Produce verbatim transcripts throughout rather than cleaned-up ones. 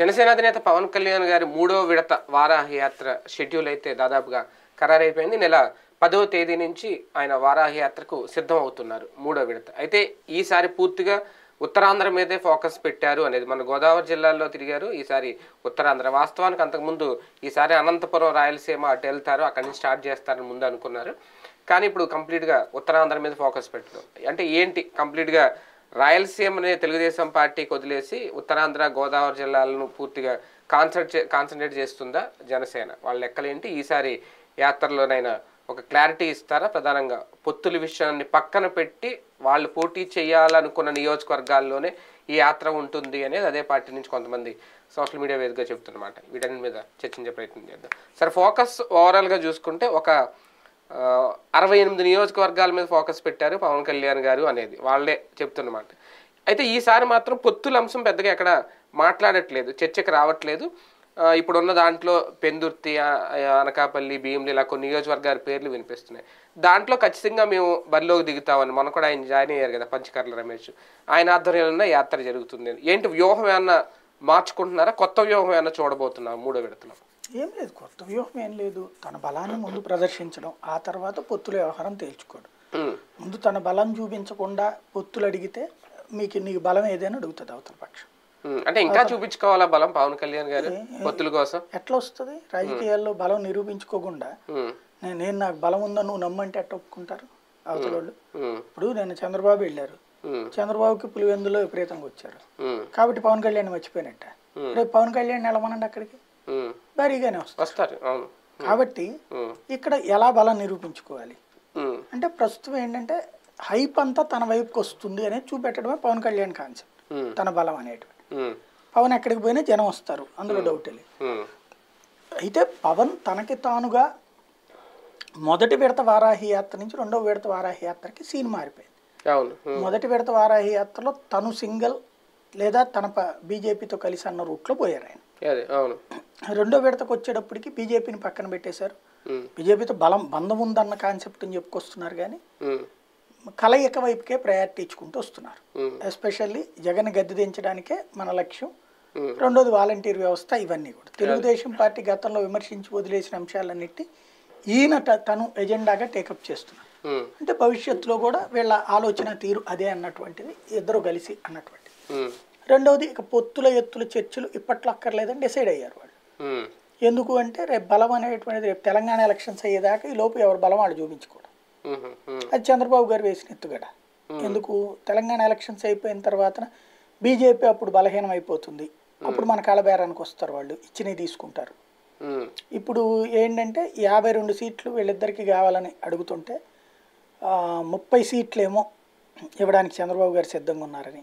జనసేన అధినేత పవన్ కళ్యాణ్ గారి మూడో విడత వారాహి యాత్ర షెడ్యూల్ అయితే దాదాపుగా ఖరారైపోయింది. నెల పదవ తేదీ నుంచి ఆయన వారాహి యాత్రకు సిద్ధం అవుతున్నారు మూడో విడత. అయితే ఈసారి పూర్తిగా ఉత్తరాంధ్ర మీదే ఫోకస్ పెట్టారు అనేది, మన గోదావరి జిల్లాల్లో తిరిగారు ఈసారి ఉత్తరాంధ్ర. వాస్తవానికి అంతకుముందు ఈసారి అనంతపురం, రాయలసీమ అటు వెళ్తారు, అక్కడి నుంచి స్టార్ట్ చేస్తారని ముందు అనుకున్నారు. కానీ ఇప్పుడు కంప్లీట్గా ఉత్తరాంధ్ర మీద ఫోకస్ పెట్టడం అంటే ఏంటి, కంప్లీట్గా రాయలసీమనే తెలుగుదేశం పార్టీకి వదిలేసి ఉత్తరాంధ్ర, గోదావరి జిల్లాలను పూర్తిగా కాన్సెంట్ కాన్సన్ట్రేట్ చేస్తుందా జనసేన? వాళ్ళ లెక్కలేంటి, ఈసారి యాత్రలోనైనా ఒక క్లారిటీ ఇస్తారా? ప్రధానంగా పొత్తుల విషయాన్ని పక్కన పెట్టి వాళ్ళు పోటీ చేయాలనుకున్న నియోజకవర్గాల్లోనే ఈ యాత్ర ఉంటుంది అనేది అదే పార్టీ నుంచి కొంతమంది సోషల్ మీడియా వేదికగా చెప్తున్నమాట. వీటన్ని మీద చర్చించే ప్రయత్నం చేద్దాం. సరే, ఫోకస్ ఓవరాల్గా చూసుకుంటే ఒక అరవై ఎనిమిది నియోజకవర్గాల మీద ఫోకస్ పెట్టారు పవన్ కళ్యాణ్ గారు అనేది వాళ్ళే చెప్తున్నమాట. అయితే ఈసారి మాత్రం పొత్తుల అంశం పెద్దగా ఎక్కడ మాట్లాడట్లేదు, చర్చకు రావట్లేదు. ఇప్పుడున్న దాంట్లో పెందుర్తి, అనకాపల్లి, భీమిలి ఇలా కొన్ని నియోజకవర్గాల పేర్లు వినిపిస్తున్నాయి. దాంట్లో ఖచ్చితంగా మేము బరిలోకి దిగుతామని మొన్న కూడా ఆయన జాయిన్ అయ్యారు కదా పంచకర్ల రమేష్, ఆయన ఆధ్వర్యంలో యాత్ర జరుగుతుంది. ఏంటి వ్యూహం ఏమన్నా మార్చుకుంటున్నారా? కొత్త వ్యూహం ఏమన్నా చూడబోతున్నారు మూడో విడతలో? ఏం లేదు, కొత్త వ్యూహం ఏం లేదు. తన బలాన్ని ముందు ప్రదర్శించడం, ఆ తర్వాత పొత్తుల వ్యవహారం తేల్చుకోవడం. ముందు తన బలం చూపించకుండా పొత్తులు అడిగితే మీకు నీకు బలం ఏదైనా అడుగుతుంది అవతల పక్షం. అంటే ఇంకా చూపించుకోవాలా బలం పవన్ కళ్యాణ్ గారు పొత్తుల కోసం? ఎట్లా వస్తుంది రాజకీయాల్లో బలం నిరూపించుకోకుండా? నేను నాకు బలం ఉందని నువ్వు నమ్మంటే ఎట్లా ఒప్పుకుంటారు అవతల వాళ్ళు? ఇప్పుడు నేను చంద్రబాబు వెళ్ళారు, చంద్రబాబుకి పులివెందులో విపరీతంగా వచ్చారు కాబట్టి పవన్ కళ్యాణ్ మర్చిపోయినట్ట. రేపు పవన్ కళ్యాణ్ నిలమనండి అక్కడికి భారీగానే వస్తారు. కాబట్టి ఇక్కడ ఎలా బలం నిరూపించుకోవాలి అంటే ప్రస్తుతం ఏంటంటే హైప్ అంతా తన వైపుకి వస్తుంది అనేది చూపెట్టడమే పవన్ కళ్యాణ్ కాన్సెప్ట్, తన బలం అనేటువంటి. పవన్ ఎక్కడికి పోయినా జనం వస్తారు, అందులో డౌట్ లేదు. అయితే పవన్ తనకి తానుగా మొదటి విడత వారాహి యాత్ర నుంచి రెండో విడత వారాహి యాత్రకి సీన్ మారిపోయింది. మొదటి విడత వారాహి యాత్రలో తను సింగిల్ లేదా తన బీజేపీతో కలిసి అన్న రూట్లో పోయారు ఆయన. రెండో విడతకు వచ్చేటప్పటికి బీజేపీని పక్కన పెట్టేశారు. బీజేపీతో బలం బంధం ఉందన్న కాన్సెప్ట్ అని చెప్పుకొస్తున్నారు కానీ కలయిక వైపుకే ప్రయారిటీ ఇచ్చుకుంటూ వస్తున్నారు. ఎస్పెషల్లీ జగన్ గద్దె దించడానికే మన లక్ష్యం. రెండోది వాలంటీర్ వ్యవస్థ, ఇవన్నీ కూడా తెలుగుదేశం పార్టీ గతంలో విమర్శించి వదిలేసిన అంశాలన్నిటి ఈయన తను ఎజెండాగా టేకప్ చేస్తున్నారు. అంటే భవిష్యత్తులో కూడా వీళ్ళ ఆలోచన తీరు అదే అన్నటువంటిది, ఇద్దరు కలిసి అన్నటువంటిది. రెండవది ఇక పొత్తుల ఎత్తుల చర్చలు ఇప్పట్లో అక్కర్లేదని డిసైడ్ అయ్యారు వాళ్ళు. ఎందుకు అంటే రేపు బలం అనేటువంటిది రేపు తెలంగాణ ఎలక్షన్స్ అయ్యేదాకా ఈ లోపు ఎవరు బలం వాళ్ళు చూపించుకోవడం, అది చంద్రబాబు గారు వేసిన ఎత్తుగడ. ఎందుకు తెలంగాణ ఎలక్షన్స్ అయిపోయిన తర్వాత బీజేపీ అప్పుడు బలహీనం అయిపోతుంది, అప్పుడు మన కలబేరానికి వస్తారు వాళ్ళు, ఇచ్చినవి తీసుకుంటారు. ఇప్పుడు ఏంటంటే యాభై రెండు సీట్లు వీళ్ళిద్దరికి కావాలని అడుగుతుంటే ముప్పై సీట్లేమో ఇవ్వడానికి చంద్రబాబు గారు సిద్ధంగా ఉన్నారని.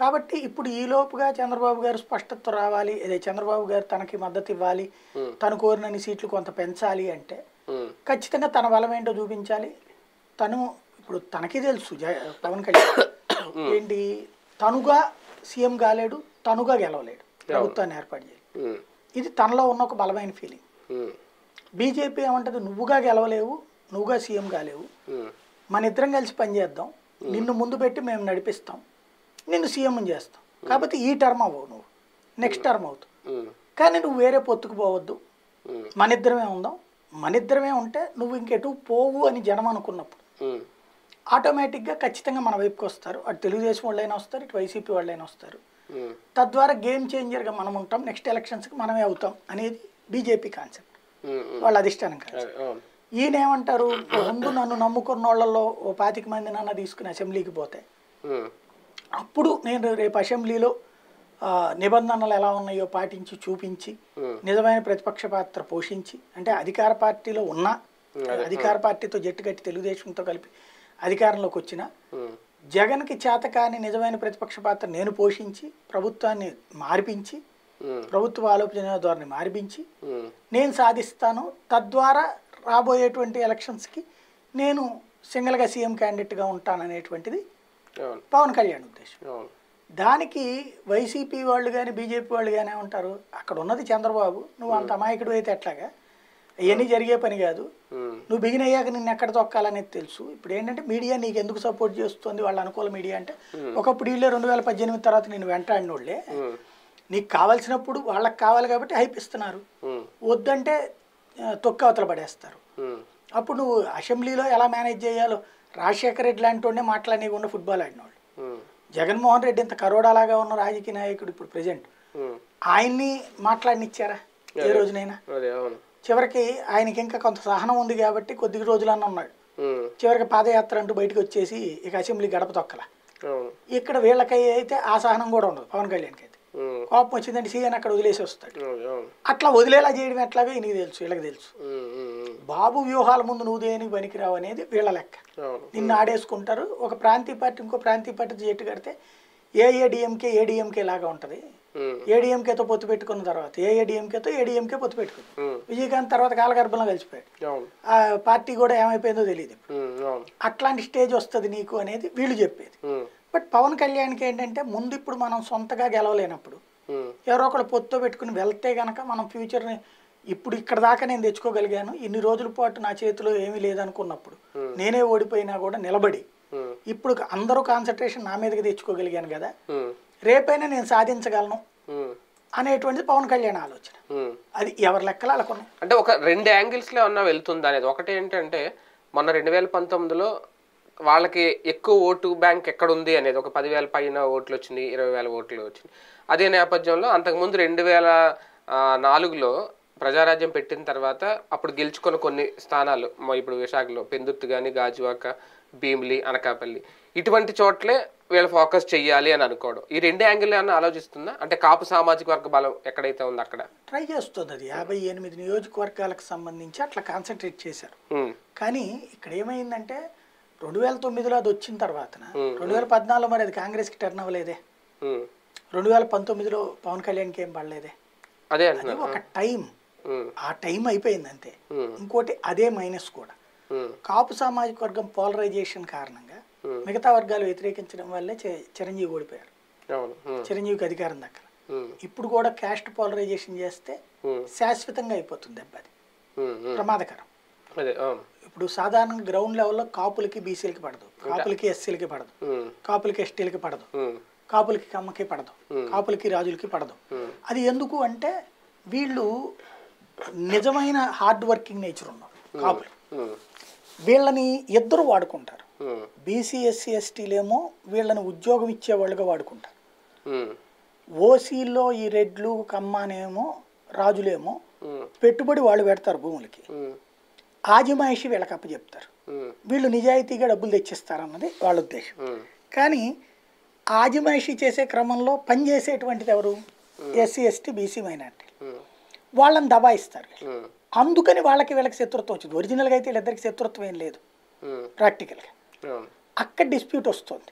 కాబట్టి ఇప్పుడు ఈ లోపుగా చంద్రబాబు గారు స్పష్టత రావాలి, అదే చంద్రబాబు గారు తనకి మద్దతు ఇవ్వాలి, తను కోరినన్ని సీట్లు కొంత పెంచాలి అంటే ఖచ్చితంగా తన బలం ఏంటో చూపించాలి. తను ఇప్పుడు తనకి తెలుసు పవన్ కళ్యాణ్ ఏంటి, తనుగా సీఎం కాలేడు, తనుగా గెలవలేడు, ప్రభుత్వాన్ని ఏర్పాటు చేయలేదు. ఇది తనలో ఉన్న ఒక బలమైన ఫీలింగ్. బీజేపీ ఏమంటది, నువ్వుగా గెలవలేవు, నువ్వుగా సీఎం కాలేవు, మన ఇద్దరం కలిసి పనిచేద్దాం, నిన్ను ముందు పెట్టి మేము నడిపిస్తాం, నిన్ను సీఎం చేస్తాం. కాకపోతే ఈ టర్మ్ అవ్వవు నువ్వు, నెక్స్ట్ టర్మ్ అవుతావు, కానీ నువ్వు వేరే పొత్తుకు పోవద్దు, మన ఇద్దరమే ఉందాం. మన ఇద్దరమే ఉంటే నువ్వు ఇంకెటు పోవు అని జనం అనుకున్నప్పుడు ఆటోమేటిక్గా ఖచ్చితంగా మన వైపుకి వస్తారు. అటు తెలుగుదేశం వాళ్ళైనా వస్తారు, ఇటు వైసీపీ వాళ్ళైనా వస్తారు. తద్వారా గేమ్ చేంజర్గా మనం ఉంటాం, నెక్స్ట్ ఎలక్షన్స్కి మనమే అవుతాం అనేది బీజేపీ కాన్సెప్ట్, వాళ్ళ అధిష్టానం కాన్సెప్ట్. ఈయన ఏమంటారు, ముందు నన్ను నమ్ముకున్న వాళ్ళలో ఓ పాతిక మంది నాన్న తీసుకుని అసెంబ్లీకి పోతే అప్పుడు నేను రేపు అసెంబ్లీలో నిబంధనలు ఎలా ఉన్నాయో పాటించి చూపించి నిజమైన ప్రతిపక్ష పాత్ర పోషించి, అంటే అధికార పార్టీలో ఉన్నా అధికార పార్టీతో జట్టు కట్టి తెలుగుదేశంతో కలిపి అధికారంలోకి వచ్చిన జగన్కి చేతకాని నిజమైన ప్రతిపక్ష పాత్ర నేను పోషించి ప్రభుత్వాన్ని మార్పించి ప్రభుత్వ ఆలోచన ధోరణి మార్పించి నేను సాధిస్తాను, తద్వారా రాబోయేటువంటి ఎలక్షన్స్కి నేను సింగిల్గా సీఎం క్యాండిడేట్గా ఉంటాననేటువంటిది పవన్ కళ్యాణ్ ఉద్దేశం. దానికి వైసీపీ వాళ్ళు కానీ బీజేపీ వాళ్ళు కానీ ఉంటారు, అక్కడ ఉన్నది చంద్రబాబు, నువ్వు అంత అమాయకుడు అయితే ఎట్లాగా, అవన్నీ జరిగే పని కాదు, నువ్వు బిగిన్ అయ్యాక నిన్ను ఎక్కడ తొక్కాలనేది తెలుసు. ఇప్పుడు ఏంటంటే మీడియా నీకు ఎందుకు సపోర్ట్ చేస్తుంది, వాళ్ళ అనుకూల మీడియా అంటే ఒకప్పుడు వీళ్ళే రెండు వేల పద్దెనిమిది తర్వాత నేను వెంటాడిన వాళ్ళే, నీకు కావాల్సినప్పుడు వాళ్ళకి కావాలి కాబట్టి హైప్ ఇస్తున్నారు, వద్దంటే తొక్క అవతల పడేస్తారు. అప్పుడు నువ్వు అసెంబ్లీలో ఎలా మేనేజ్ చేయాలో రాజశేఖర రెడ్డి లాంటి వాడినే మాట్లాడనీయకుండా ఫుట్బాల్ ఆడిన వాళ్ళు, జగన్మోహన్ రెడ్డి ఇంత కరోడాలాగా ఉన్న రాజకీయ నాయకుడు ఇప్పుడు ప్రెజెంట్, ఆయన్ని మాట్లాడినిచ్చారా ఏ రోజునైనా? చివరికి ఆయనకి ఇంకా కొంత సహనం ఉంది కాబట్టి కొద్ది రోజులన్నా ఉన్నాడు, చివరికి పాదయాత్ర అంటూ బయటకు వచ్చేసి ఇక అసెంబ్లీ గడప తొక్కల. ఇక్కడ వీళ్ళకై అయితే ఆ సహనం కూడా ఉండదు, పవన్ కళ్యాణ్కి అయితే కోపం వచ్చిందంటే సీఎన్ అక్కడ వదిలేసి వస్తాడు. అట్లా వదిలేలా చేయడం ఎట్లాగో ఈయనకి తెలుసు, వీళ్ళకి తెలుసు. బాబు వ్యూహాల ముందు నువ్వు దేనికి పనికిరావు అనేది వీళ్ళ లెక్క, నిన్ను ఆడేసుకుంటారు. ఒక ప్రాంతీయ పార్టీ ఇంకో ప్రాంతీయ పార్టీ జట్టు కడితే ఏఏడిఎంకే ఏడిఎంకే లాగా ఉంటుంది, ఏడిఎంకేతో పొత్తు పెట్టుకున్న తర్వాత ఏఏడిఎంకేతో ఏడిఎంకే పొత్తు పెట్టుకుంది, విజయకాంత్ తర్వాత కాలగర్భంలో కలిసిపోయాడు, ఆ పార్టీ కూడా ఏమైపోయిందో తెలియదు. అట్లాంటి స్టేజ్ వస్తుంది నీకు అనేది వీళ్ళు చెప్పేది. బట్ పవన్ కళ్యాణ్కి ఏంటంటే ముందు ఇప్పుడు మనం సొంతగా గెలవలేనప్పుడు ఎవరో ఒకళ్ళు పొత్తు పెట్టుకుని వెళ్తే గనక మనం ఫ్యూచర్ని, ఇప్పుడు ఇక్కడ దాకా నేను తెచ్చుకోగలిగాను, ఇన్ని రోజుల పాటు నా చేతిలో ఏమీ లేదనుకున్నప్పుడు నేనే ఓడిపోయినా కూడా నిలబడి ఇప్పుడు అందరూ కాన్సన్ట్రేషన్ నా మీదకి తెచ్చుకోగలిగాను కదా, రేపైనా నేను సాధించగలను అనేటువంటిది పవన్ కళ్యాణ్ ఆలోచన. అది ఎవరి లెక్కలు అనుకున్నాం అంటే ఒక రెండు యాంగిల్స్లో అన్నా వెళ్తుంది అనేది. ఒకటి ఏంటంటే మొన్న రెండు వేల పంతొమ్మిదిలో వాళ్ళకి ఎక్కువ ఓటు బ్యాంక్ ఎక్కడుంది అనేది, ఒక పదివేల పైన ఓట్లు వచ్చింది, ఇరవై వేల ఓట్లు వచ్చింది. అదే నేపథ్యంలో అంతకుముందు రెండు వేల నాలుగులో ప్రజారాజ్యం పెట్టిన తర్వాత అప్పుడు గెలుచుకున్న కొన్ని స్థానాలు, ఇప్పుడు విశాఖలో పెందుర్తి కానీ, గాజువాక, భీమిలి, అనకాపల్లి, ఇటువంటి చోట్లే వీళ్ళు ఫోకస్ చేయాలి అని అనుకోవడం, ఈ రెండు యాంగిల్ అన్న ఆలోచిస్తుందా? అంటే కాపు సామాజిక వర్గ బలం ఎక్కడైతే ఉందో అక్కడ ట్రై చేస్తుంది. అది యాభై ఎనిమిది నియోజకవర్గాలకు సంబంధించి అట్లా కాన్సన్ట్రేట్ చేశారు. కానీ ఇక్కడ ఏమైందంటే రెండు వేల తొమ్మిదిలో అది వచ్చిన తర్వాత రెండు వేల పద్నాలుగులో మరి అది కాంగ్రెస్కి టర్న్ అవ్వలేదే, రెండు వేల పంతొమ్మిదిలో పవన్ కళ్యాణ్కి ఏం పడలేదే, అదే ఒక టైం, ఆ టైం అయిపోయింది అంతే. ఇంకోటి అదే మైనస్ కూడా, కాపు సామాజిక వర్గం పోలరైజేషన్ కారణంగా మిగతా వర్గాలు వ్యతిరేకించడం వల్లే చిరంజీవి ఓడిపోయారు, చిరంజీవికి అధికారం దక్కల. ఇప్పుడు కూడా క్యాస్ట్ పోలరైజేషన్ చేస్తే శాశ్వతంగా అయిపోతుంది దెబ్బ, అది ప్రమాదకరం. ఇప్పుడు సాధారణంగా గ్రౌండ్ లెవెల్లో కాపులకి బీసీలకి పడదు, కాపులకి ఎస్సీలకి పడదు, కాపులకి ఎస్టీలకి పడదు, కాపులకి కమ్మకి పడదు, కాపులకి రాజులకి పడదు. అది ఎందుకు అంటే వీళ్ళు నిజమైన హార్డ్ వర్కింగ్ నేచర్ ఉన్నారు కాపులు, వీళ్ళని ఇద్దరు వాడుకుంటారు. బీసీ ఎస్సీ ఎస్టీలేమో వీళ్ళని ఉద్యోగం ఇచ్చేవాళ్ళుగా వాడుకుంటారు, ఓసీలో ఈ రెడ్లు కమ్మానేమో రాజులేమో పెట్టుబడి వాళ్ళు పెడతారు భూములకి, ఆజిమాయిషి వీళ్ళకి అప్పచెప్తారు, వీళ్ళు నిజాయితీగా డబ్బులు తెచ్చిస్తారన్నది వాళ్ళ ఉద్దేశం. కానీ ఆజిమాయిషి చేసే క్రమంలో పనిచేసేటువంటిది ఎవరు, ఎస్సీ ఎస్టీ బీసీ మైనార్టీ, వాళ్ళని దబాయిస్తారు. అందుకని వాళ్ళకి వీళ్ళకి శత్రుత్వం వచ్చింది. ఒరిజినల్గా అయితే వీళ్ళిద్దరికి శత్రుత్వం ఏం లేదు, ప్రాక్టికల్గా అక్కడ డిస్ప్యూట్ వస్తుంది.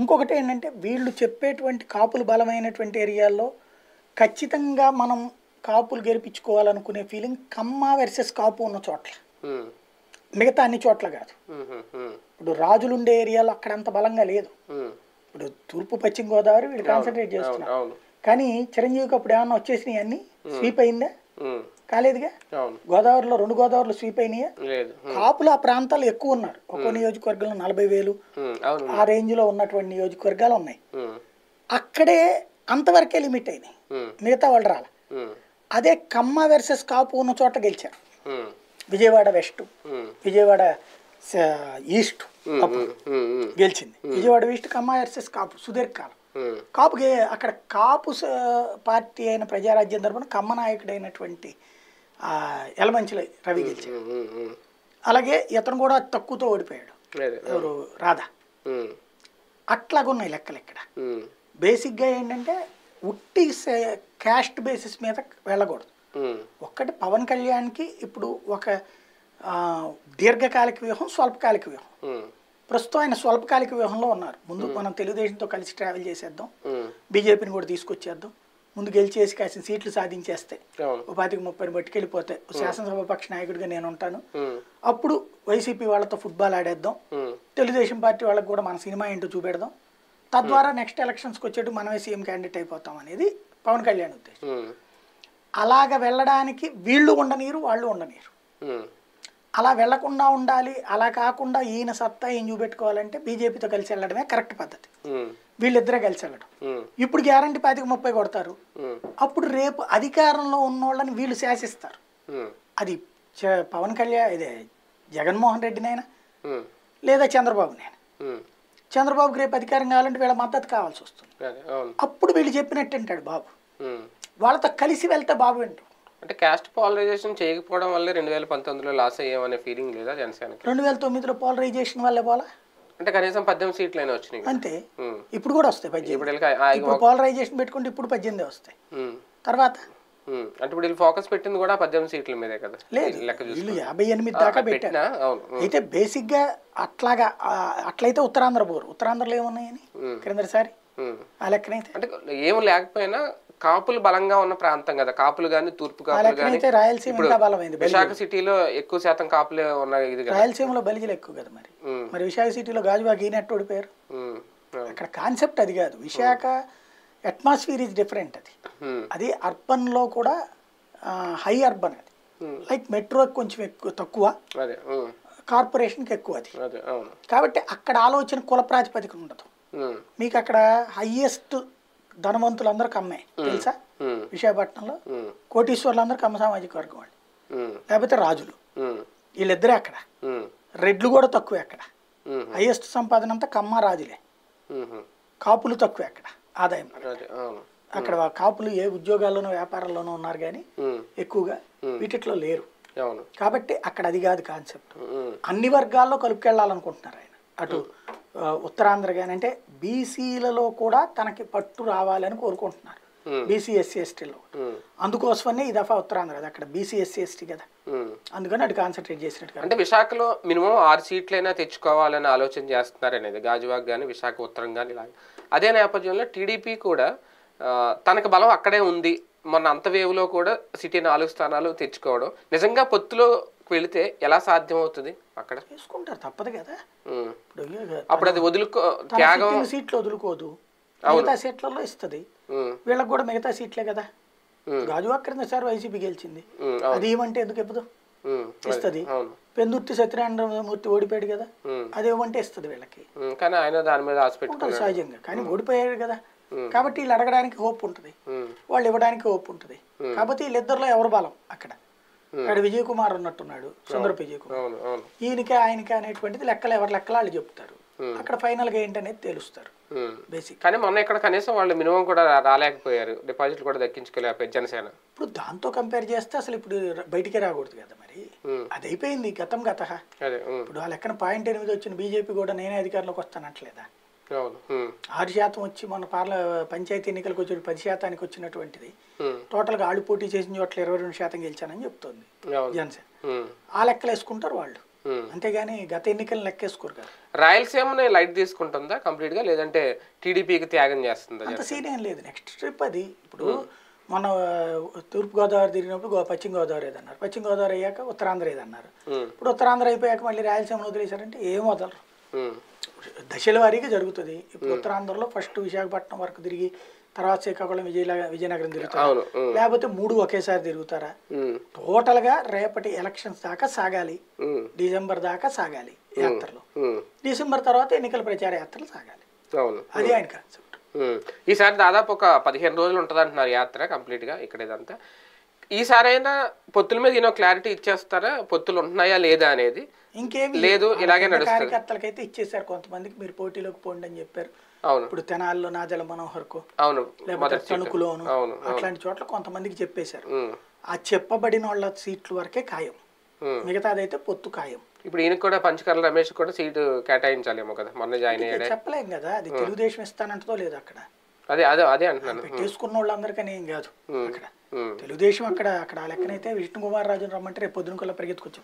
ఇంకొకటి ఏంటంటే వీళ్ళు చెప్పేటువంటి కాపులు బలమైనటువంటి ఏరియాల్లో ఖచ్చితంగా మనం కాపులు గెలిపించుకోవాలనుకునే ఫీలింగ్ కమ్మ వర్సెస్ కాపు ఉన్న చోట్ల, మిగతా అన్ని చోట్ల కాదు. ఇప్పుడు రాజులు ఉండే ఏరియాలో అక్కడ అంత బలంగా లేదు. ఇప్పుడు తూర్పు పశ్చిమ గోదావరి వీళ్ళు కాన్సన్ట్రేట్ చేస్తున్నారు. కానీ చిరంజీవికి అప్పుడు ఏమన్నా వచ్చేసినాయి, అన్ని స్వీప్ అయిందా, కాలేదుగా. గోదావరిలో రెండు గోదావరిలో స్వీప్ అయినాయా, కాపులు ఆ ప్రాంతాలు ఎక్కువ ఉన్నారు. ఒక్కో నియోజకవర్గంలో నలభై వేలు ఆ రేంజ్ లో ఉన్నటువంటి నియోజకవర్గాలు ఉన్నాయి, అక్కడే అంతవరకే లిమిట్ అయినాయి, మిగతా వాళ్ళు రాల. అదే కమ్మ వెర్సెస్ కాపు ఉన్న చోట గెలిచారు, విజయవాడ వెస్ట్, విజయవాడ ఈస్ట్ అప్పుడు గెలిచింది, విజయవాడ ఈస్ట్ కమ్మ వెర్సెస్ కాపు సుదీర్ఘకాలం. కాపు అక్కడ కాపు పార్టీ అయిన ప్రజారాజ్యం తరపున కమ్మ నాయకుడు అయినటువంటి ఎలమంచిల రవి గెలిచాడు, అలాగే ఇతను కూడా తక్కువతో ఓడిపోయాడు ఎవరు రాధా. అట్లాగున్నాయి లెక్కలు ఇక్కడ. బేసిక్గా ఏంటంటే ఉట్టి క్యాస్ట్ బేసిస్ మీద వెళ్ళకూడదు. ఒక్కటి పవన్ కళ్యాణ్కి ఇప్పుడు ఒక దీర్ఘకాలిక వ్యూహం, స్వల్పకాలిక వ్యూహం. ప్రస్తుతం ఆయన స్వల్పకాలిక వ్యూహంలో ఉన్నారు. ముందు మనం తెలుగుదేశంతో కలిసి ట్రావెల్ చేసేద్దాం, బీజేపీని కూడా తీసుకొచ్చేద్దాం, ముందు గెలిచేసి కాసిన సీట్లు సాధించేస్తే ఉపాధికి ముప్పైని పట్టుకెళ్ళిపోతే శాసనసభ పక్ష నాయకుడిగా నేను ఉంటాను. అప్పుడు వైసీపీ వాళ్ళతో ఫుట్బాల్ ఆడేద్దాం, తెలుగుదేశం పార్టీ వాళ్ళకి కూడా మన సినిమా ఏంటో చూపెడదాం, తద్వారా నెక్స్ట్ ఎలక్షన్స్కి వచ్చేటప్పుడు మనమే సీఎం క్యాండిడేట్ అయిపోతాం అనేది పవన్ కళ్యాణ్ ఉద్దేశం. అలాగ వెళ్ళడానికి వీళ్ళు ఉండనీరు, వాళ్ళు ఉండనీరు. అలా వెళ్లకుండా ఉండాలి. అలా కాకుండా ఈయన సత్తా ఏం చూపెట్టుకోవాలంటే బీజేపీతో కలిసి వెళ్ళడమే కరెక్ట్ పద్ధతి, వీళ్ళిద్దరే కలిసి వెళ్ళడం. ఇప్పుడు గ్యారంటీ పాతికి ముప్పై కొడతారు, అప్పుడు రేపు అధికారంలో ఉన్నోళ్ళని వీళ్ళు శాసిస్తారు. అది పవన్ కళ్యాణ్ ఇదే జగన్మోహన్ రెడ్డినైనా లేదా చంద్రబాబునైనా. చంద్రబాబుకి రేపు అధికారం కావాలంటే వీళ్ళ మద్దతు కావాల్సి వస్తుంది. అప్పుడు వీళ్ళు చెప్పినట్టు అంటాడు బాబు, వాళ్ళతో కలిసి వెళ్తే బాబు అంటారు. అంటే క్యాస్ట్ పాలరైజేషన్ చేయకపోవడం వల్ల రెండు వేల పంతొమ్మిదిలో లాస్ అయ్యామనే ఫీలింగ్ లేదా జనసేనకి? రెండు వేల తొమ్మిదిలో పాలరైజేషన్ వల్లే పోలా, అంటే కనీసం పద్దెనిమిది సీట్లు అయినా వచ్చినాయి అంతే. ఇప్పుడు కూడా వస్తాయి పద్దెనిమిది, పాలరైజేషన్ పెట్టుకుంటే ఇప్పుడు పద్దెనిమిది వస్తాయి. తర్వాత అంటే ఇప్పుడు వీళ్ళు ఫోకస్ పెట్టింది కూడా పద్దెనిమిది సీట్ల మీదే కదా, లేదు యాభై ఎనిమిది దాకా పెట్టినా. అయితే బేసిక్గా అట్లాగా అట్లయితే ఉత్తరాంధ్ర పోరు, ఉత్తరాంధ్రలో ఏమున్నాయని క్రిందసారి ఆ లెక్కనైతే అంటే ఏమి లేకపోయినా కాపులు బలంగా ఉన్న ప్రాంతం కదా, కాపులు గానీ తూర్పు కాపులు గానీ. రాయలసీమ విశాఖ సిటీలో ఎక్కువ శాతం కాపులే ఉన్నాయి, రాయలసీమలో బలిజలు ఎక్కువ కదా. మరి మరి విశాఖ సిటీలో గాజువాకి ఈనట్టు ఓడిపోయారు. అక్కడ కాన్సెప్ట్ అది కాదు, విశాఖ అట్మాస్ఫియర్ ఈజ్ డిఫరెంట్. అది అది అర్బన్లో కూడా హై అర్బన్, అది లైక్ మెట్రో కొంచెం ఎక్కువ తక్కువ, కార్పొరేషన్కి ఎక్కువ అది. కాబట్టి అక్కడ ఆలోచన కుల ప్రాతిపదిక ఉండదు. మీకు అక్కడ హైయెస్ట్ ధనవంతులు అందరికి అమ్మాయి తెలుసా, విశాఖపట్నంలో కోటీశ్వర్లు అందరికి అమ్మ సామాజిక వర్గం వాళ్ళు, లేకపోతే రాజులు, వీళ్ళిద్దరే. అక్కడ రెడ్లు కూడా తక్కువే, అక్కడ హైయెస్ట్ సంపాదన అంతా కమ్మ రాజులే. కాపులు తక్కువే అక్కడ ఆదాయం, అక్కడ కాపులు ఏ ఉద్యోగాల్లోనూ వ్యాపారాల్లోనూ ఉన్నారు కానీ ఎక్కువగా వీటిలో లేరు. కాబట్టి అక్కడ అది కాదు కాన్సెప్ట్. అన్ని వర్గాల్లో కలుపుకెళ్ళాలనుకుంటున్నారు ఆయన, అటు ఉత్తరాంధ్ర కానీ. అంటే బీసీలలో కూడా తనకి పట్టు రావాలని కోరుకుంటున్నారు, బీసీ ఎస్సీ ఎస్టీలో. అందుకోసమనే ఈ దఫా ఉత్తరాంధ్ర కదా, అక్కడ బీసీ ఎస్సీ ఎస్టీ కదా, అందుకని అటు కాన్సన్ట్రేట్ చేసినట్టు. అంటే విశాఖలో మినిమం ఆరు సీట్లైనా తెచ్చుకోవాలని ఆలోచన చేస్తున్నారు అనేది, గాజువాక్ కానీ విశాఖ ఉత్తరం కానీ. అదే నేపథ్యంలో టీడీపీ కూడా తనకు బలం అక్కడే ఉంది, మొన్న అంతవేవులో కూడా సిటీ నాలుగు స్థానాలు తెచ్చుకోవడం నిజంగా పొత్తులో వెళితే ఎలా సాధ్యం అవుతుంది? అక్కడ చూసుకుంటారు తప్పదు కదా. అప్పుడు అది వదులుకో త్యాగం, సీట్లు వదులుకోదు, మిగతా సీట్లలో ఇస్తుంది. వీళ్ళకి కూడా మిగతా సీట్లే కదా, గాజువాక్ క్రింద సార్ వైసీపీ గెలిచింది, అది ఏమంటే ఎందుకు ఇవ్వదు, ఇస్తుంది. పెందుర్తి సత్యనారాయణమూర్తి ఓడిపోయాడు కదా, అది ఏమంటే ఇస్తుంది వీళ్ళకి. కానీ ఆయన దాని మీద హాస్పిటల్ సహజంగా కానీ ఓడిపోయాడు కదా, కాబట్టి వీళ్ళు అడగడానికి హోప్ ఉంటుంది, వాళ్ళు ఇవ్వడానికి హోప్ ఉంటుంది. కాబట్టి వీళ్ళిద్దరిలో ఎవరు బలం అక్కడ? అక్కడ విజయ్ కుమార్ ఉన్నట్టున్నాడు, సుందర విజయ్ కుమార్. ఈయనకి ఆయనకి అనేటువంటిది లెక్కలు, ఎవరి లెక్కలు వాళ్ళు చెప్తారు. అక్కడ ఫైనల్ గా ఏంటనేది తెలుస్తారు బేసిక్. కానీ మొన్న ఇక్కడ కనీసం వాళ్ళు మినిమం కూడా రాలేకపోయారు, డిపాజిట్లు కూడా దక్కించుకోలేకపోయారు జనసేన. ఇప్పుడు దాంతో కంపేర్ చేస్తే అసలు ఇప్పుడు బయటికే రాకూడదు కదా, మరి అది అయిపోయింది గతం గత. ఇప్పుడు ఆ లెక్కన పాయింట్ ఎనిమిది వచ్చిన బీజేపీ కూడా నేనే అధికారంలోకి వస్తానట్లేదా? ఆరు శాతం వచ్చి మన పార్ల పంచాయతీ ఎన్నికలకు వచ్చి పది శాతానికి వచ్చినటువంటిది, టోటల్ గా ఆళ్ళు పోటీ చేసిన చోట్ల ఇరవై రెండు శాతం గెలిచానని చెప్తుంది జనసేన. ఆ లెక్కలు వేసుకుంటారు వాళ్ళు, అంతేగాని గత ఎన్నికలను లెక్కేసుకోరు కదా. రాయలసీమని లైట్ తీసుకుంటుందా కంప్లీట్ గా, లేదంటే టీడీపీకి త్యాగం చేస్తుందా? అంత సీన్ ఏం లేదు, నెక్స్ట్ ట్రిప్ అది. ఇప్పుడు మన తూర్పుగోదావరి తిరిగినప్పుడు పశ్చిమ గోదావరి ఏదన్నారు, పశ్చిమ గోదావరి అయ్యాక ఉత్తరాంధ్ర ఏదన్నారు, ఇప్పుడు ఉత్తరాంధ్ర అయిపోయాక మళ్ళీ రాయలసీమను వదిలేశారంటే ఏం వదలరు, దశల వారీగా జరుగుతుంది. ఇప్పుడు ఉత్తరాంధ్రలో ఫస్ట్ విశాఖపట్నం వరకు తిరిగి తర్వాత శ్రీకాకుళం విజయ విజయనగరం తిరుగుతారు, లేకపోతే మూడు ఒకేసారి తిరుగుతారా? టోటల్ గా రేపటి ఎలక్షన్స్ దాకా సాగాలి, డిసెంబర్ దాకా సాగాలి యాత్రలు, డిసెంబర్ తర్వాత ఎన్నికల ప్రచార యాత్రలు సాగాలి, అది ఆయన కాన్సెప్ట్. ఈసారి దాదాపు ఒక పదిహేను రోజులు ఉంటుంది అంటున్నారు యాత్ర కంప్లీట్ గా ఇక్కడ ఇదంతా. ఈసారి అయినా పొత్తుల మీద ఈయన క్లారిటీ ఇచ్చేస్తారా, పొత్తులు ఉంటున్నాయా లేదా అనేది? ఇంకేమి లేదు, ఇలాగే నడుస్తుంది. కార్యకర్తలకైతే ఇచ్చేసారు, కొంతమందికి మీరు పోటీలోకి పోండి అని చెప్పారు. అవును, ఇప్పుడు తెనాలిలో నాజల మనోహర్కు, అవును, తణుకులోను, అట్లాంటి చోట్ల కొంతమందికి చెప్పేశారు. ఆ చెప్పబడిన వాళ్ళ సీట్లు వరకే ఖాయం, మిగతాదైతే పొత్తు ఖాయం. ఇప్పుడు ఈయనకు కూడా పంచకర్ల రమేష్ కూడా సీటు కేటాయించాలేమో కదా, మొన్న జాయిన్ అయ్యాడు. చెప్పలేం కదా, అది తెలుగుదేశం ఇస్తానంటదో లేదు అక్కడ, అదే అదే అదే అంటున్నాను. పెట్టేసుకున్న వాళ్ళందరికీ ఏం కాదు అక్కడ తెలుగుదేశం. అక్కడ అక్కడ ఆ లెక్కనైతే విష్ణుకుమార్ రాజుని రమ్మంటే రేపు పొద్దున కల్లా పరిగెత్తుకొచ్చి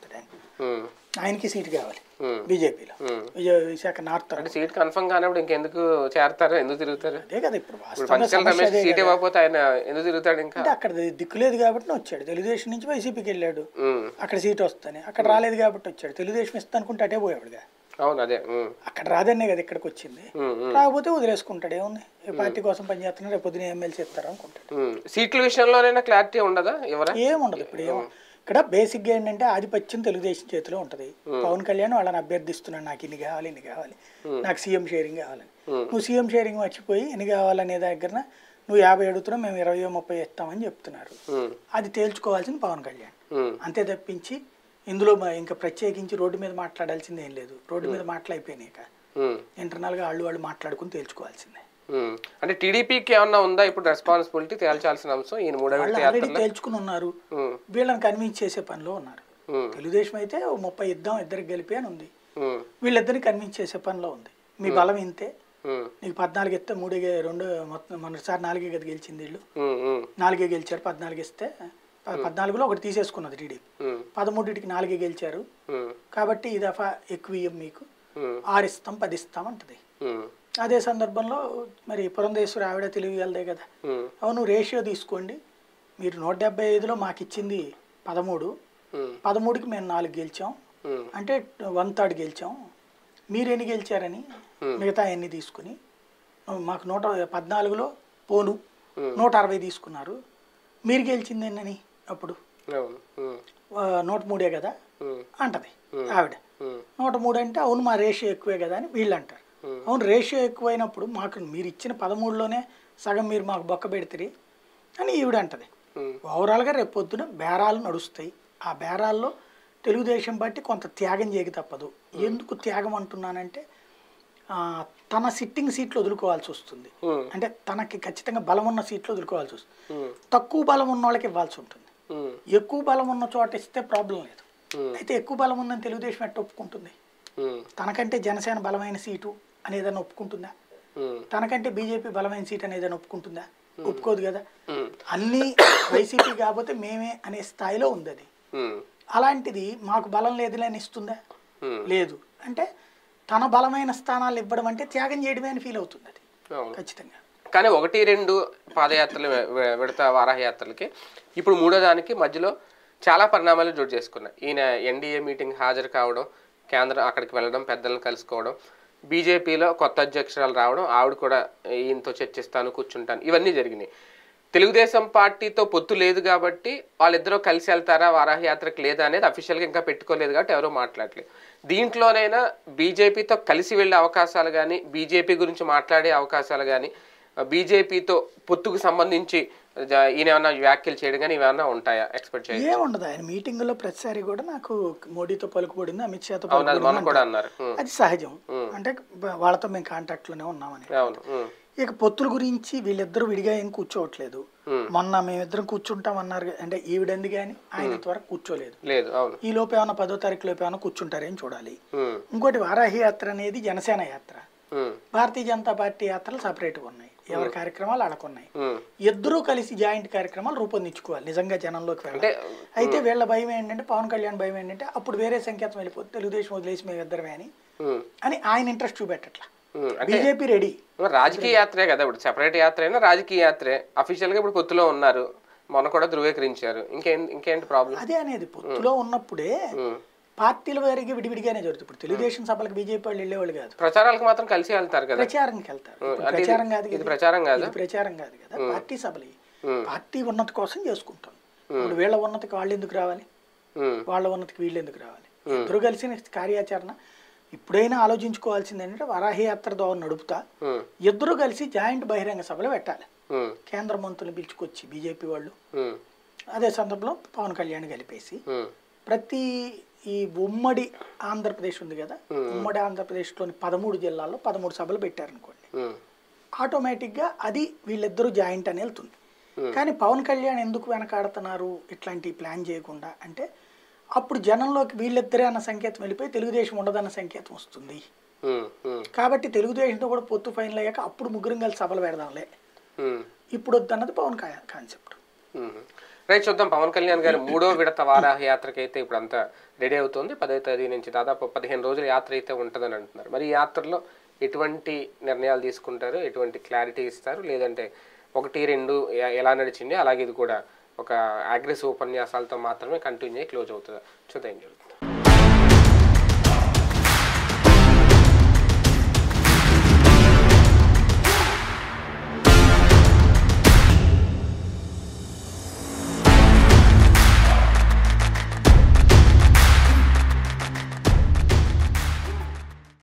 ఆయనకి సీట్ కావాలి బీజేపీలో, విశాఖ నార్త్. అంటే సీట్ కన్ఫర్మ్ కానప్పుడు ఇంకెందుకు చేరతారు, ఎందుకు తిరుగుతారు? అదే కదా ఇప్పుడు సీట్ ఇవ్వకపోతే ఆయన ఎందుకు తిరుగుతాడు? ఇంకా అక్కడ దిక్కులేదు కాబట్టి వచ్చాడు, తెలుగుదేశం నుంచి వైసీపీకి వెళ్ళాడు, అక్కడ సీట్ వస్తానే, అక్కడ రాలేదు కాబట్టి వచ్చాడు. తెలుగుదేశం ఇస్తా అనుకుంటే అటే పోయాడుగా. అవును అదే, అక్కడ రాదనే కదా ఇక్కడికి వచ్చింది. రాకపోతే వదిలేసుకుంటాడు, ఏముంది ఏ పార్టీ కోసం పనిచేస్తున్నా, రేపు పొద్దున ఎమ్మెల్సీ ఇస్తారు అనుకుంటాడు. సీట్ల విషయంలోనైనా క్లారిటీ ఉండదా? ఏముండదు ఇప్పుడు. ఏమో ఇక్కడ బేసిక్గా ఏంటంటే ఆధిపత్యం తెలుగుదేశం చేతిలో ఉంటుంది. పవన్ కళ్యాణ్ వాళ్ళని అభ్యర్థిస్తున్నాను, నాకు ఇన్ని కావాలి ఇన్ని కావాలి, నాకు సీఎం షేరింగ్ కావాలని. నువ్వు సీఎం షేరింగ్ మర్చిపోయి ఎన్ని కావాలనే దగ్గర నువ్వు యాభై అడుగుతున్నావు, మేము ఇరవై ముప్పై ఇస్తామని చెప్తున్నారు. అది తేల్చుకోవాల్సింది పవన్ కళ్యాణ్, అంతే తప్పించి ఇందులో ఇంకా ప్రత్యేకించి రోడ్డు మీద మాట్లాడాల్సింది ఏం లేదు. రోడ్డు మీద మాట్లాడిపోయినాక ఇంటర్నల్గా వాళ్ళు వాళ్ళు మాట్లాడుకుని తేల్చుకోవాల్సిందే. అంటే టీడీపీకి ఏమన్నా ఉందా ఇప్పుడు రెస్పాన్సిబిలిటీ తేల్చాల్సిన అంశం? ఈయన మూడో ఆల్రెడీ తేల్చుకుని ఉన్నారు, వీళ్ళని కన్విన్స్ చేసే పనిలో ఉన్నారు. తెలుగుదేశం అయితే ముప్పై ఇద్దాం ఇద్దరికి గెలిపి అని ఉంది, వీళ్ళిద్దరిని కన్విన్స్ చేసే పనిలో ఉంది. మీ బలం ఇంతే, నీకు పద్నాలుగు ఇస్తే మూడే రెండు, మొత్తం మొన్నసారి నాలుగే కదా గెలిచింది, వీళ్ళు నాలుగే గెలిచారు, పద్నాలుగు ఇస్తే పద్నాలుగులో ఒకటి తీసేసుకున్నది టీడీపీ, పదమూడుకి నాలుగే గెలిచారు కాబట్టి ఈ దఫా ఎక్కువ మీకు ఆరు ఇస్తాం పది ఇస్తాం అంటది. అదే సందర్భంలో మరి పురంధేశ్వరి ఆవిడ తెలియగలదే కదా, అవును రేషియో తీసుకోండి, మీరు నూట డెబ్బై ఐదులో మాకు ఇచ్చింది పదమూడు, పదమూడుకి మేము నాలుగు గెలిచాం అంటే వన్ థర్డ్ గెలిచాం, మీరెన్ని గెలిచారని మిగతా ఎన్ని తీసుకుని మాకు నూట పద్నాలుగులో పోను నూట అరవై తీసుకున్నారు, మీరు గెలిచింది ఎన్నని అప్పుడు నూట మూడే కదా అంటది ఆవిడ. నూట మూడు అంటే అవును మా రేషియో ఎక్కువే కదా అని వీళ్ళు అంటారు. అవును రేషియో ఎక్కువైనప్పుడు మాకు మీరు ఇచ్చిన పదమూడులోనే సగం మీరు మాకు బొక్క పెడతారు అని ఈవిడ అంటది. ఓవరాల్గా రేపు పొద్దున బేరాలు నడుస్తాయి, ఆ బేరాల్లో తెలుగుదేశం బట్టి కొంత త్యాగం చేయక తప్పదు. ఎందుకు త్యాగం అంటున్నానంటే తన సిట్టింగ్ సీట్లు వదులుకోవాల్సి వస్తుంది, అంటే తనకి ఖచ్చితంగా బలం ఉన్న సీట్లు వదులుకోవాల్సి వస్తుంది. తక్కువ బలం ఉన్న వాళ్ళకి ఇవ్వాల్సి ఉంటుంది, ఎక్కువ బలం ఉన్న చోట ఇస్తే ప్రాబ్లం లేదు. అయితే ఎక్కువ బలం ఉందని తెలుగుదేశం ఎట్ట ఒప్పుకుంటుంది? తనకంటే జనసేన బలమైన సీటు అనేదాన్ని ఒప్పుకుంటుందా? తనకంటే బీజేపీ బలమైన సీట్ అనేదాన్ని ఒప్పుకుంటుందా? ఒప్పుకోదు కదా. అన్ని వైసీపీ కాకపోతే మేమే అనే స్థాయిలో ఉంది అది. అలాంటిది మాకు బలం లేదులే అని ఇస్తుందా? లేదు. అంటే తన బలమైన స్థానాలు ఇవ్వడం అంటే త్యాగం చేయడమే అని ఫీల్ అవుతుంది అది ఖచ్చితంగా. కానీ ఒకటి రెండు పాదయాత్రలు విడత వారాహయాత్రలకి ఇప్పుడు మూడో దానికి మధ్యలో చాలా పరిణామాలు జోడు చేసుకున్నాయి. ఈయన ఎన్డీఏ మీటింగ్ హాజరు కావడం, కేంద్రం అక్కడికి వెళ్ళడం, పెద్దలను కలుసుకోవడం, బీజేపీలో కొత్త అధ్యక్షురాలు రావడం, ఆవిడ కూడా ఈయనతో చర్చిస్తాను కూర్చుంటాను, ఇవన్నీ జరిగినాయి. తెలుగుదేశం పార్టీతో పొత్తు లేదు కాబట్టి వాళ్ళిద్దరూ కలిసి వెళ్తారా వారాహి యాత్రకు లేదా అనేది అఫీషియల్గా ఇంకా పెట్టుకోలేదు కాబట్టి ఎవరో మాట్లాడలేదు. దీంట్లోనైనా బీజేపీతో కలిసి వెళ్ళే అవకాశాలు కానీ, బీజేపీ గురించి మాట్లాడే అవకాశాలు కానీ, బీజేపీతో పొత్తుకు సంబంధించి ఈయన ఏమన్నా వ్యాఖ్యలు చేయడం కానీ ఇవన్నా ఉంటాయా? ఎక్స్పెక్ట్ చేయాలి ఏముండదు. ఆయన మీటింగ్లో ప్రతిసారి కూడా నాకు మోడీతో పలుకుబడింది, అమిత్ షాతో అన్నారు, అది సహజం. అంటే వాళ్ళతో మేము కాంటాక్ట్లోనే ఉన్నామని. ఇక పొత్తుల గురించి వీళ్ళిద్దరూ విడిగా ఏం కూర్చోవట్లేదు. మొన్న మేమిద్దరం కూర్చుంటాం అన్నారు, అంటే ఈవిడంది కానీ ఆయన ఇంతవరకు కూర్చోలేదు. ఈ లోపు ఏమన్నా పదో తారీఖు లోపు ఏమైనా కూర్చుంటారని చూడాలి. ఇంకోటి వారాహి యాత్ర అనేది జనసేన యాత్ర, భారతీయ జనతా పార్టీ యాత్రలు సపరేట్గా ఉన్నాయి, ఎవరి కార్యక్రమాలు ఆడుకున్నాయి. ఇద్దరూ కలిసి జాయింట్ కార్యక్రమాలు రూపొందించుకోవాలి నిజంగా జనంలోకి వెళ్ళాలి. అయితే వీళ్ళ భయం ఏంటంటే, పవన్ కళ్యాణ్ భయం ఏంటంటే అప్పుడు వేరే సంకేతం వెళ్ళిపోతే తెలుగుదేశం వదిలేసి మేము ఇద్దరమే అని అని ఆయన ఇంట్రెస్ట్ చూపెట్టట్లా. బీజేపీ రెడీ, రాజకీయ యాత్రే కదా ఇప్పుడు, సెపరేట్ యాత్ర అయినా రాజకీయ యాత్రే. అఫీషియల్గా ఇప్పుడు పొత్తులో ఉన్నారు, మొన్న కూడా ధృవీకరించారు. ఇంకేం ఇంకేంటి ప్రాబ్లం? అదే అనేది పొత్తులో ఉన్నప్పుడే పార్టీల వారికి విడివిడిగానే జరుగుతుంది. ఇప్పుడు తెలుగుదేశం సభలకు బీజేపీ వాళ్ళు వెళ్ళేవాళ్ళు కాదు, ప్రచారాలకు మాత్రం కలిసి వెళ్తారు కదా. ప్రచారానికి వెళ్తారు, ప్రచారం కాదు కదా, ప్రచారం కాదు ప్రచారం కాదు కదా పార్టీ సభలు. పార్టీ ఉన్నతి కోసం చేసుకుంటాం. ఇప్పుడు వీళ్ళ ఉన్నతికి వాళ్ళు ఎందుకు రావాలి, వాళ్ళ ఉన్నతికి వీళ్ళు ఎందుకు రావాలి? ఇద్దరు కలిసిన కార్యాచరణ ఇప్పుడైనా ఆలోచించుకోవాల్సింది ఏంటంటే వారాహి యాత్ర ద్వారా నడుపుతా ఇద్దరు కలిసి జాయింట్ బహిరంగ సభలు పెట్టాలి. కేంద్ర మంత్రులు పిలుచుకొచ్చి బీజేపీ వాళ్ళు, అదే సందర్భంలో పవన్ కళ్యాణ్ కలిపేసి ప్రతి ఈ ఉమ్మడి ఆంధ్రప్రదేశ్ ఉంది కదా, ఉమ్మడి ఆంధ్రప్రదేశ్లోని పదమూడు జిల్లాల్లో పదమూడు సభలు పెట్టారనుకోండి, ఆటోమేటిక్గా అది వీళ్ళిద్దరూ జాయింట్ అని వెళ్తుంది. కానీ పవన్ కళ్యాణ్ ఎందుకు వెనకాడుతున్నారు ఇట్లాంటి ప్లాన్ చేయకుండా అంటే, అప్పుడు జనంలోకి వీళ్ళిద్దరే అన్న సంకేతం వెళ్ళిపోయి తెలుగుదేశం ఉండదన్న సంకేతం వస్తుంది. కాబట్టి తెలుగుదేశంతో కూడా పొత్తు ఫైనల్ అయ్యాక అప్పుడు ముగ్గురం కలిసి సభలు పెడదాంలే, ఇప్పుడు వద్దన్నది పవన్ కాన్సెప్ట్. రైట్, చూద్దాం. పవన్ కళ్యాణ్ గారి మూడో విడత వారాహి యాత్రకి అయితే ఇప్పుడు అంతా రెడీ అవుతుంది. పదవ తేదీ నుంచి దాదాపు పదిహేను రోజుల యాత్ర అయితే ఉంటుందని అంటున్నారు. మరి ఈ యాత్రలో ఎటువంటి నిర్ణయాలు తీసుకుంటారు, ఎటువంటి క్లారిటీ ఇస్తారు, లేదంటే ఒకటి రెండు ఎలా నడిచింది, అలాగే ఇది కూడా ఒక అగ్రెసివ్ ఉపన్యాసాలతో మాత్రమే కంటిన్యూ అయ్యి క్లోజ్ అవుతుంది. చూద్దాం ఏం జరుగుతుంది.